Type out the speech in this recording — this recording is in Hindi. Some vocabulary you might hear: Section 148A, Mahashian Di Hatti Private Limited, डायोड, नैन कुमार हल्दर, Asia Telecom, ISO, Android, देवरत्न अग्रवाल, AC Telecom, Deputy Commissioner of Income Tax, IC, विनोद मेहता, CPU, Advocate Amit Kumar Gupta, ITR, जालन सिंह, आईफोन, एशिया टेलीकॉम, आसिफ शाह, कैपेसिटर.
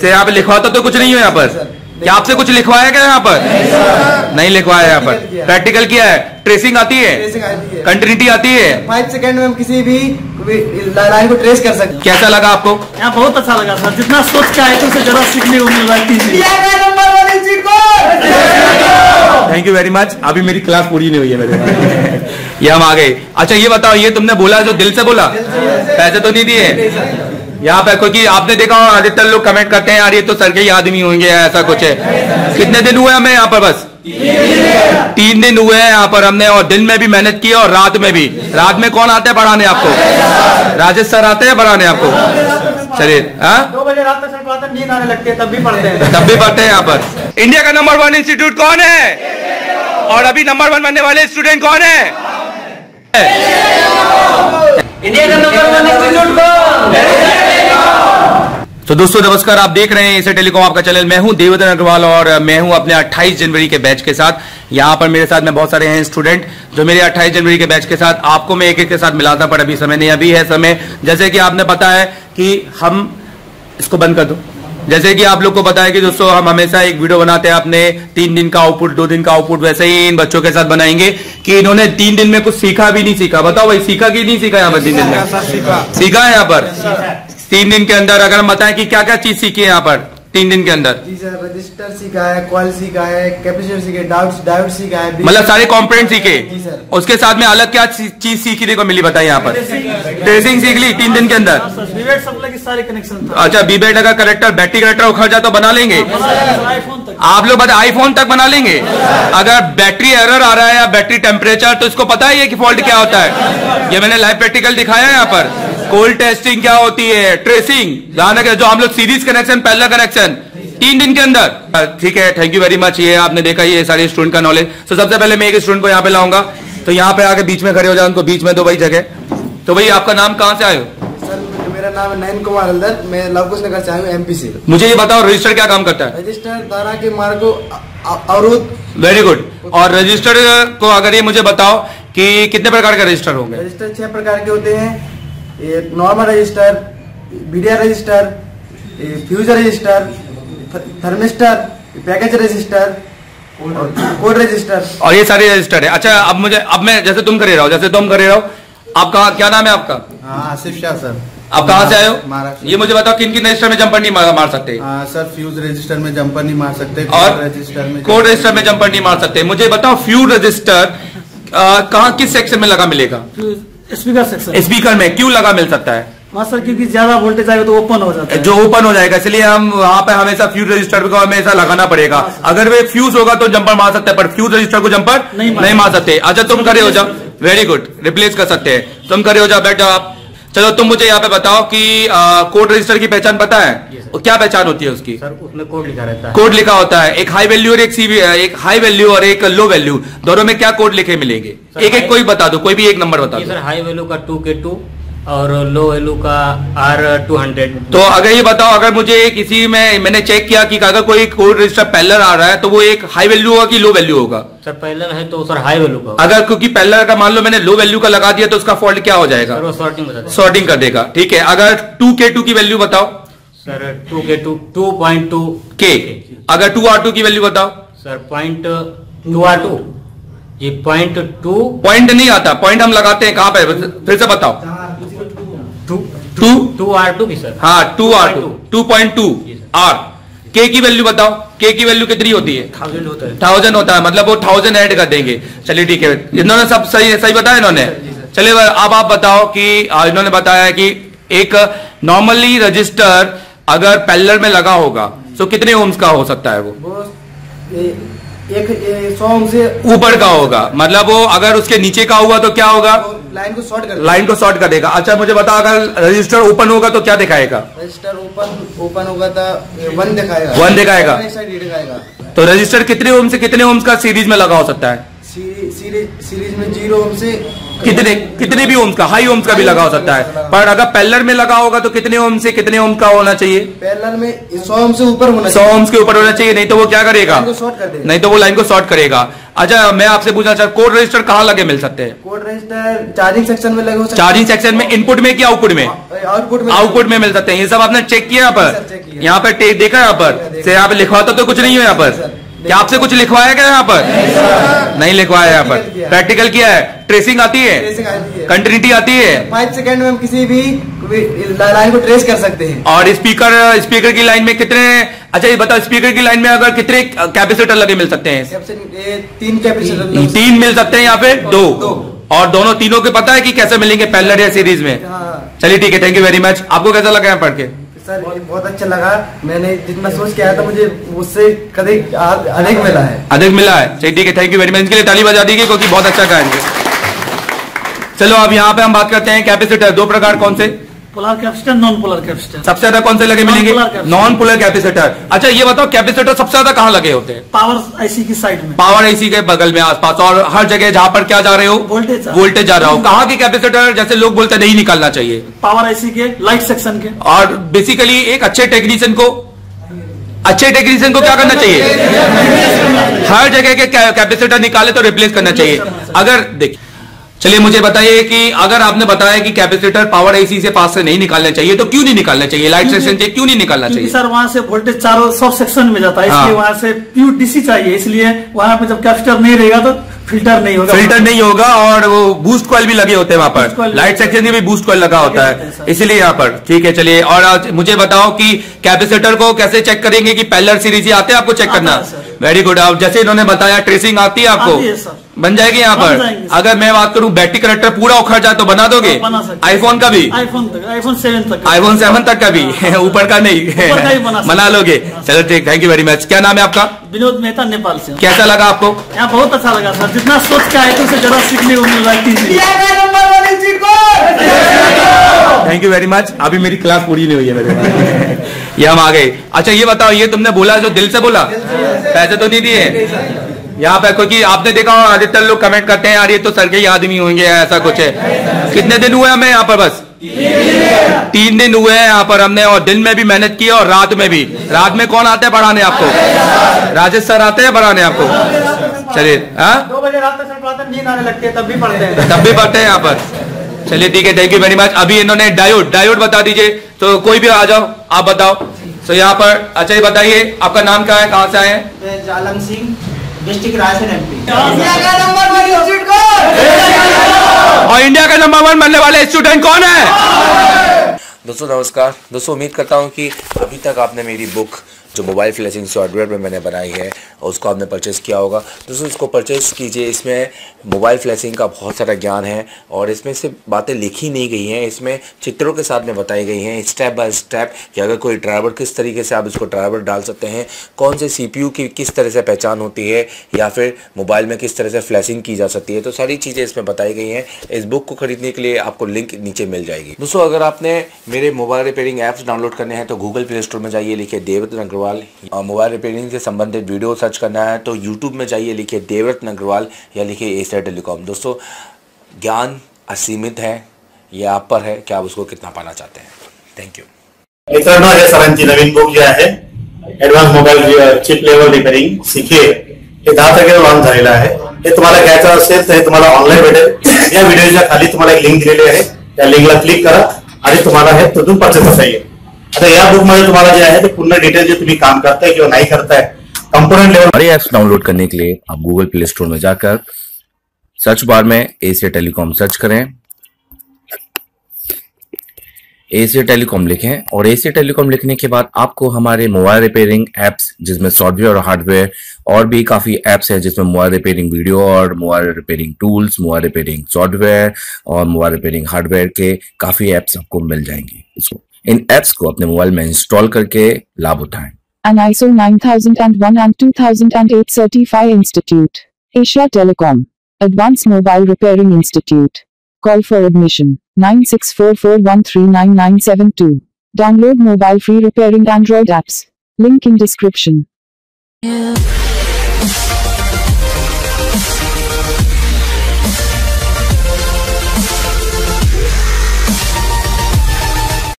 से यहाँ पे लिखवाता तो कुछ नहीं है यहाँ पर। क्या आपसे कुछ लिखवाया क्या यहाँ पर? नहीं लिखवाया। यहाँ पर प्रैक्टिकल किया है, ट्रेसिंग आती है, कंटिन्यूटी आती है, 5 सेकंड में हम किसी भी लाइन को ट्रेस कर सकते हैं। कैसा लगा आपको? यहाँ बहुत अच्छा लगा सर, जितना सोच के आए थे उससे ज्यादा सीखने को मिल रहा। Thank you very much. अभी मेरी क्लास पूरी नहीं हुई है मेरे, ये हम आ गए। अच्छा ये बताओ, ये तुमने बोला जो दिल से बोला, पैसे तो नहीं दिए यहाँ पे? क्योंकि आपने देखा अधिकतर लोग कमेंट करते हैं यार ये तो सर के ही आदमी होंगे, ऐसा कुछ है। कितने दिन हुए हमें यहाँ पर? बस 3 दिन हुए हैं यहाँ पर हमने, और दिन में भी मेहनत की और रात में भी। रात में कौन आता है पढ़ाने आपको? राजेश सर आते हैं पढ़ाने आपको? चलिए 2 बजे रात में सर आते हैं, नींद आने लगती है तब भी पढ़ते हैं, तब भी पढ़ते हैं यहाँ पर। इंडिया का नंबर 1 इंस्टीट्यूट कौन है और अभी नंबर 1 बनने वाले स्टूडेंट कौन है? इंडिया का नंबर 1 इंस्टीट्यूट कौन? तो दोस्तों नमस्कार, आप देख रहे हैं एसी टेलीकॉम आपका चैनल। मैं हूं देवरत्न अग्रवाल और मैं हूं अपने 28 जनवरी के बैच के साथ। यहां पर मेरे साथ में बहुत सारे हैं स्टूडेंट जो मेरे 28 जनवरी के बैच के साथ। आपको मैं एक-एक के साथ मिलाता, पर अभी समय नहीं, अभी है समय। जैसे कि आपने पता है कि हम इसको बंद कर दो, जैसे कि आप लोग को पता है कि दोस्तों हम हमेशा एक वीडियो बनाते हैं अपने 3 दिन का आउटपुट, 2 दिन का आउटपुट। वैसे ही इन बच्चों के साथ बनाएंगे कि इन्होंने 3 दिन में कुछ सीखा भी नहीं सीखा। बताओ भाई सीखा कि नहीं सीखा? यहाँ पर 3 दिन में सीखा है यहाँ पर। 3 दिन के अंदर अगर हम बताएं कि क्या क्या चीज सीखी है यहाँ पर 3 दिन के अंदर? जी सर, रजिस्टर सीखा है, कॉल सीखा है, कैपेसिटर सीखे, डायोड सीखा है, मतलब सारे कॉम्पोनेंट सीखे। जी सर। उसके साथ में अलग क्या चीज सीखने को मिली बताइए यहाँ पर? ट्रेसिंग सीख ली 3 दिन के अंदर। अच्छा बीबेट अगर कनेक्टर, बैटरी कनेक्टर उखड़ जाए तो बना लेंगे आप लोग? बता आईफोन तक बना लेंगे। अगर बैटरी एरर आ रहा है या बैटरी टेम्परेचर तो इसको पता है कि फॉल्ट क्या होता है। ये मैंने लाइव प्रैक्टिकल दिखाया है यहाँ पर। कोल्ड टेस्टिंग क्या होती है, ट्रेसिंग, जो हम लोग सीरीज कनेक्शन, पहला कनेक्शन 3 दिन के अंदर। ठीक है, थैंक यू वेरी मच। ये आपने देखा ये सारे स्टूडेंट का नॉलेज। तो सबसे पहले मैं एक स्टूडेंट को यहाँ पे लाऊंगा, तो यहाँ पे आके बीच में खड़े हो जाए, उनको बीच में दो भाई जगह। तो भाई आपका नाम कहाँ से आए हो? सर मेरा नाम है नैन कुमार हल्दर, मैं लवकुश नगर से आया हूँ, एमपी से। मुझे ये बताओ रजिस्टर क्या काम करता है? रजिस्टर दाना के मार्ग को अवरुद्ध। Very good. और रजिस्टर को अगर ये मुझे बताओ कि कितने प्रकार के रजिस्टर होंगे? रजिस्टर 6 प्रकार के होते हैं, normal register, BDR register, fuser register, thermistor, package resistor, code register, और ये सारे रजिस्टर है। अच्छा अब मुझे, अब मैं जैसे तुम करे रहा हूँ, जैसे तुम करे रहा हूँ, आपका क्या नाम है आपका? आसिफ शाह सर। आप कहाँ से आए हो? ये मुझे बताओ किन किन रजिस्टर में जंपर नहीं मार सकते? सर फ्यूज रजिस्टर में जंपर नहीं मार सकते, और रजिस्टर में, कोड रजिस्टर में जंपर नहीं मार सकते। मुझे बताओ फ्यूज रजिस्टर कहाँ, किस सेक्शन में लगा मिलेगा? Speaker section. स्पीकर में क्यों लगा मिल सकता है? सर क्योंकि ज्यादा वोल्टेज आएगा तो ओपन हो जाता है, जो ओपन हो जाएगा, इसलिए हम वहाँ पे हमेशा फ्यूज रजिस्टर को हमेशा लगाना पड़ेगा। अगर वे फ्यूज होगा तो जंपर मार सकते हैं, पर फ्यूज रजिस्टर को जंपर नहीं मार सकते। अच्छा तुम खड़े हो जाओ, वेरी गुड, रिप्लेस कर सकते हैं। तुम खड़े हो जाओ, बैठ जाओ आप। चलो तुम मुझे यहाँ पे बताओ कि कोड रजिस्टर की पहचान पता है? क्या पहचान होती है उसकी? सर उसमें कोड लिखा रहता है, कोड लिखा होता है, एक हाई वैल्यू और एक सीवी, एक हाई वैल्यू और एक लो वैल्यू, दोनों में क्या कोड लिखे मिलेंगे? एक एक कोई बता दो, कोई भी एक नंबर बता दो। सर हाई वैल्यू का 2K2 और लो वैल्यू का R200। तो अगर ये बताओ, अगर मुझे किसी में मैंने चेक किया कि अगर कोई कोड रजिस्टर पैरेलल आ रहा है तो वो एक हाई वैल्यू होगा कि लो वैल्यू होगा? सर पैरेलल है तो सर हाई वैल्यू का। अगर क्योंकि पैरेलल का मान लो मैंने लो वैल्यू का लगा दिया तो उसका फॉल्ट क्या हो जाएगा? सॉर्टिंग कर देगा। ठीक है, अगर 2K2 की वैल्यू बताओ। Sir 2K2 2.2K। अगर 2R2 की वैल्यू बताओ। Sir 0.2R2। ये 0.2 पॉइंट नहीं आता, पॉइंट हम लगाते हैं कहाँ पे, फिर से बताओ। 2R2 की सर। हाँ 2R2 2.2R। K की वैल्यू बताओ, K की वैल्यू कितनी होती है? 1000 होता है, मतलब वो 1000 ऐड कर देंगे। चलिए ठीक है, इन्होंने सब सही सही बताया इन्होंने। चलिए अब आप बताओ कि इन्होंने बताया कि एक नॉर्मली रजिस्टर अगर पैरेलल में लगा होगा तो कितने ओम्स का हो सकता है? वो 100 ओम से ऊपर का होगा, मतलब वो अगर उसके नीचे का हुआ तो क्या होगा? लाइन को शॉर्ट कर देगा। अच्छा मुझे बता, अगर रजिस्टर ओपन होगा तो क्या दिखाएगा? रजिस्टर ओपन होगा तो 1 दिखाएगा, 1 दिखाएगा। तो रजिस्टर कितने ओम से कितने ओम का सीरीज में लगा हो सकता है? सीरीज में 0 ओम से कितने भी ओम का, हाई ओम का भी लगा हो सकता है, पर अगर पैरेलल में लगा होगा तो कितने ओम से कितने ओम का होना चाहिए? पैरेलल में 100 ओम से ऊपर होना चाहिए, नहीं तो वो क्या करेगा? नहीं तो वो लाइन को शॉर्ट करेगा। अच्छा मैं आपसे पूछना चाहता हूँ, कोड रजिस्टर कहाँ लगे मिल सकते हैं? कोड रजिस्टर चार्जिंग सेक्शन में लगे हो सकते हैं। चार्जिंग सेक्शन में इनपुट में कि आउटपुट में? आउटपुट में मिल सकते हैं। ये सब आपने चेक किया यहाँ पर देखा, यहाँ पर से यहाँ पे लिखवाता तो कुछ नहीं है यहाँ पर, क्या आपसे कुछ लिखवाया गया यहाँ पर? नहीं लिखवाया। यहाँ पर प्रैक्टिकल किया है, ट्रेसिंग आती है, कंटिन्यूटी आती है, 5 सेकंड में हम किसी भी लाइन को ट्रेस कर सकते हैं। और स्पीकर की लाइन में कितने, अच्छा ये बताओ स्पीकर की लाइन में अगर कितने कैपेसिटर लगे मिल सकते हैं? 3 कैपेसिटर मिल सकते हैं यहाँ पे, 2, और दोनों तीनों के पता है कि कैसे मिलेंगे पैरेलल या सीरीज में। चलिए ठीक है, थैंक यू वेरी मच। आपको कैसा लगा यहाँ पढ़ के? सर बहुत अच्छा लगा, मैंने जितना सोच के आया था मुझे उससे कहीं अधिक मिला है। अधिक मिला है, चलिए ठीक है, थैंक यू वेरी मच। इसके लिए ताली बजा दीजिए क्योंकि बहुत अच्छा काम है। चलो अब यहाँ पे हम बात करते हैं कैपेसिटर, दो प्रकार कौन से? Polar कैपेसिटर, non polar कैपेसिटर। सबसे ज्यादा कौन से लगे मिलेंगे? Non polar कैपेसिटर। अच्छा ये बताओ कैपेसिटर सबसे ज्यादा कहाँ लगे होते हैं? पावर आईसी की साइड में, पावर आईसी के बगल में आसपास, और हर जगह जहाँ पर क्या जा रहे हो? वोल्टेज जा रहा हो। कहाँ के कैपेसिटर जैसे लोग बोलते नहीं निकालना चाहिए? पावर आईसी के लाइट सेक्शन के। और बेसिकली एक अच्छे टेक्नीशियन को क्या करना चाहिए? हर जगह के कैपेसिटर निकाले तो रिप्लेस करना चाहिए। अगर देखिए, चलिए मुझे बताइए कि अगर आपने बताया कि कैपेसिटर पावर आईसी से पास से नहीं निकालना चाहिए तो क्यों नहीं निकालना चाहिए? लाइट सेक्शन से क्यों नहीं निकालना चाहिए? सर वहाँ से वोल्टेज चारों सब सेक्शन में जाता है, इसलिए वहाँ से प्योर डीसी चाहिए, इसलिए वहाँ पे जब कैपेसिटर नहीं रहेगा तो फिल्टर नहीं होगा और वो बूस्ट कॉइल भी लगे होते हैं वहाँ पर, लाइट सेक्शन में भी बूस्ट कॉइल लगा होता है, इसलिए यहाँ पर। ठीक है चलिए, और मुझे बताओ कि कैपेसिटर को कैसे चेक करेंगे कि पैरेलल सीरीज आते हैं? आपको चेक करना, वेरी गुड। आप जैसे इन्होंने बताया ट्रेसिंग आती है आपको, बन जाएगी यहाँ पर। अगर मैं बात करूँ बैटरी कनेक्टर पूरा उखड़ जाए तो बना दोगे? आईफोन का भी, आईफोन 7 तक का भी, ऊपर का नहीं बना लोगे? चलो ठीक, थैंक यू वेरी मच। क्या नाम है आपका? विनोद मेहता, नेपाल से। कैसा लगा आपको यहाँ? बहुत अच्छा लगा सर, जितना सोच के आए थे उससे ज्यादा सीखने को मिल रहा। Thank you very much. अभी मेरी क्लास पूरी नहीं हुई है मेरे, ये हम आ गए। अच्छा ये बताओ, ये तुमने बोला जो दिल से बोला, पैसे तो नहीं दिए यहाँ पे? क्योंकि आपने देखा अधिकतर लोग कमेंट करते हैं यार ये तो सर के ही आदमी होंगे, ऐसा कुछ है। कितने दिन हुए हमें यहाँ पर? बस 3 दिन हुए हैं यहाँ पर हमने, और दिन में भी मेहनत की और रात में भी। रात में कौन आते हैं पढ़ाने आपको? राजेश सर आते हैं पढ़ाने आपको? चलिए 2 बजे रात तक सर पढ़ाते, नींद आने लगती है तब भी पढ़ते हैं यहाँ पर। चलिए ठीक है, थैंक यू वेरी मच। अभी इन्होंने डायोड बता दीजिए, तो कोई भी आ जाओ आप बताओ। तो यहाँ पर अच्छा ये बताइए आपका नाम क्या है, कहाँ से आए हैं? जालन सिंह, district Raisen MP. और इंडिया का नंबर 1 बनने वाले स्टूडेंट कौन है? दोस्तों नमस्कार। दोस्तों उम्मीद करता हूँ कि अभी तक आपने मेरी बुक जो मोबाइल फ्लैशिंग सॉफ्टवेयर में मैंने बनाई है और उसको आपने परचेज़ किया होगा। दोस्तों इसको परचेज़ कीजिए, इसमें मोबाइल फ्लैशिंग का बहुत सारा ज्ञान है और इसमें सिर्फ बातें लिखी नहीं गई हैं, इसमें चित्रों के साथ में बताई गई हैं स्टेप बाय स्टेप कि अगर कोई ड्राइवर किस तरीके से आप इसको ड्राइवर डाल सकते हैं, कौन से CPU की किस तरह से पहचान होती है या फिर मोबाइल में किस तरह से फ्लैशिंग की जा सकती है, तो सारी चीज़ें इसमें बताई गई हैं। इस बुक को खरीदने के लिए आपको लिंक नीचे मिल जाएगी। दोस्तों अगर आपने मेरे मोबाइल रिपेयरिंग ऐप्स डाउनलोड करने हैं तो गूगल प्ले स्टोर में जाइए, लिखिए देवरत्न अग्रवाल, मोबाइल रिपेयरिंग से संबंधित वीडियो सर्च करना है तो यूट्यूब में जाइए, लिखिए देवरत्न अग्रवाल या लिखिए एशिया टेलीकॉम। दोस्तों ज्ञान असीमित है, यह आप पर है कि आप उसको कितना पाना चाहते हैं। Thank you. मित्रांनो हे सरांची नवीन बुक जी आहे, advance mobile chip level repairing सीखिए, हे 10 तारखेला लॉन्च झालेला आहे। हे तुम्हाला घ्यायचं असेल तर तुम्हाला ऑनलाइन भेटेल, या व्हिडिओच्या खाली तुम्हाला एक लिंक दिलेली आहे, त्या लिंकला क्लिक करा आणि तुम्हाला हे तुरंत परचेस करता येईल। आता या बुक मध्ये तुम्हाला जे आहे ते पूर्ण डिटेल जे तुम्ही काम करताय किंवा नहीं करताय कंपोनेंट लेवल। हमारे ऐप्स डाउनलोड करने के लिए आप गूगल प्ले स्टोर में जाकर सर्च बार में एशिया टेलीकॉम सर्च करें, एशिया टेलीकॉम लिखें, और एशिया टेलीकॉम लिखने के बाद आपको हमारे मोबाइल रिपेयरिंग एप्स जिसमें सॉफ्टवेयर और हार्डवेयर और भी काफ़ी ऐप्स हैं जिसमें मोबाइल रिपेयरिंग वीडियो और mobile repairing tools, mobile repairing software और मोबाइल रिपेयरिंग हार्डवेयर के काफ़ी ऐप्स आपको मिल जाएंगे। इसको इन ऐप्स को अपने मोबाइल में इंस्टॉल करके लाभ उठाएं। An ISO 9001 and 2008 certified institute, Asia Telecom, Advanced Mobile Repairing Institute. Call for admission 9644139972. Download mobile free repairing Android apps. Link in description.